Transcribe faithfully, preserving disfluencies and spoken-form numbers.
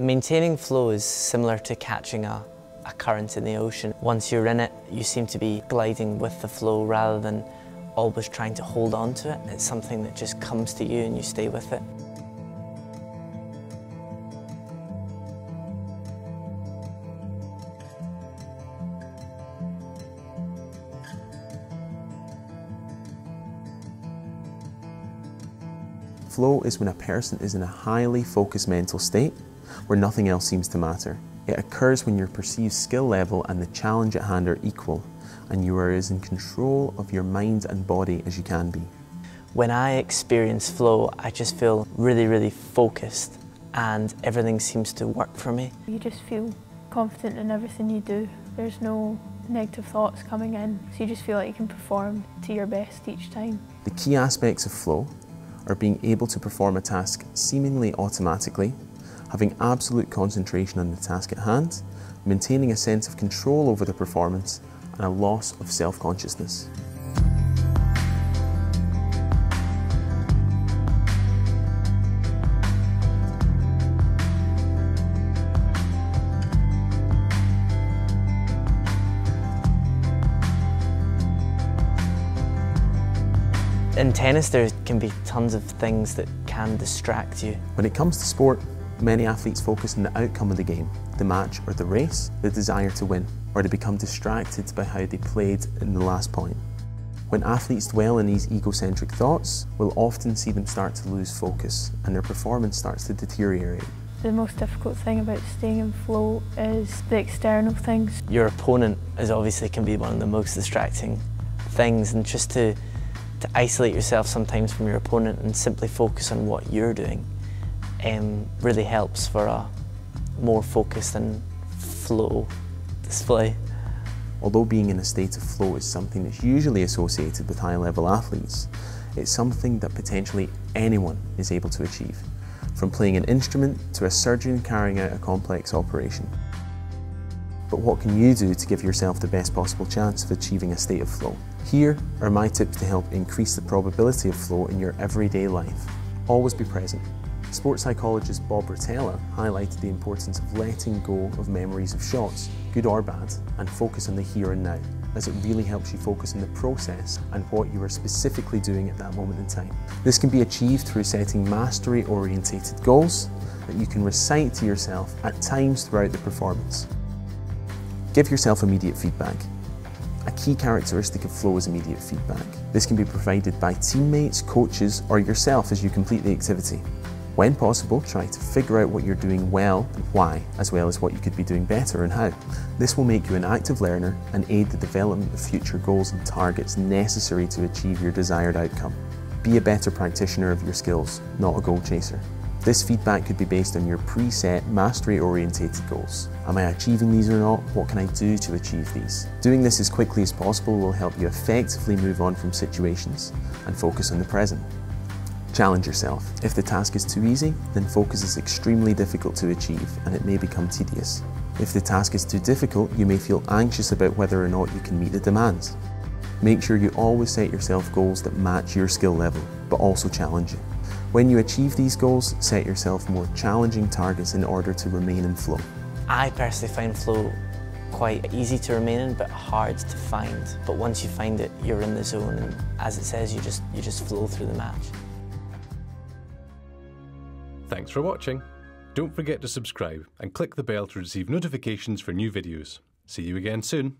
Maintaining flow is similar to catching a, a current in the ocean. Once you're in it, you seem to be gliding with the flow rather than always trying to hold on to it. It's something that just comes to you and you stay with it. Flow is when a person is in a highly focused mental state where nothing else seems to matter. It occurs when your perceived skill level and the challenge at hand are equal and you are as in control of your mind and body as you can be. When I experience flow, I just feel really, really focused and everything seems to work for me. You just feel confident in everything you do. There's no negative thoughts coming in, so you just feel like you can perform to your best each time. The key aspects of flow are being able to perform a task seemingly automatically, having absolute concentration on the task at hand, maintaining a sense of control over the performance, and a loss of self-consciousness. In tennis, there can be tons of things that can distract you. When it comes to sport, many athletes focus on the outcome of the game, the match or the race, the desire to win, or they become distracted by how they played in the last point. When athletes dwell in these egocentric thoughts, we'll often see them start to lose focus and their performance starts to deteriorate. The most difficult thing about staying in flow is the external things. Your opponent is obviously can be one of the most distracting things, and just to to isolate yourself sometimes from your opponent and simply focus on what you're doing um, really helps for a more focused and flow display. Although being in a state of flow is something that's usually associated with high-level athletes, it's something that potentially anyone is able to achieve, from playing an instrument to a surgeon carrying out a complex operation. But what can you do to give yourself the best possible chance of achieving a state of flow? Here are my tips to help increase the probability of flow in your everyday life. Always be present. Sports psychologist Bob Rotella highlighted the importance of letting go of memories of shots, good or bad, and focus on the here and now, as it really helps you focus on the process and what you are specifically doing at that moment in time. This can be achieved through setting mastery-orientated goals that you can recite to yourself at times throughout the performance. Give yourself immediate feedback. A key characteristic of flow is immediate feedback. This can be provided by teammates, coaches, or yourself as you complete the activity. When possible, try to figure out what you're doing well and why, as well as what you could be doing better and how. This will make you an active learner and aid the development of future goals and targets necessary to achieve your desired outcome. Be a better practitioner of your skills, not a goal chaser. This feedback could be based on your preset, mastery-orientated goals. Am I achieving these or not? What can I do to achieve these? Doing this as quickly as possible will help you effectively move on from situations and focus on the present. Challenge yourself. If the task is too easy, then focus is extremely difficult to achieve and it may become tedious. If the task is too difficult, you may feel anxious about whether or not you can meet the demands. Make sure you always set yourself goals that match your skill level, but also challenge you. When you achieve these goals, set yourself more challenging targets in order to remain in flow. I personally find flow quite easy to remain in, but hard to find. But once you find it, you're in the zone, and as it says, you just, you just flow through the match. Thanks for watching. Don't forget to subscribe and click the bell to receive notifications for new videos. See you again soon.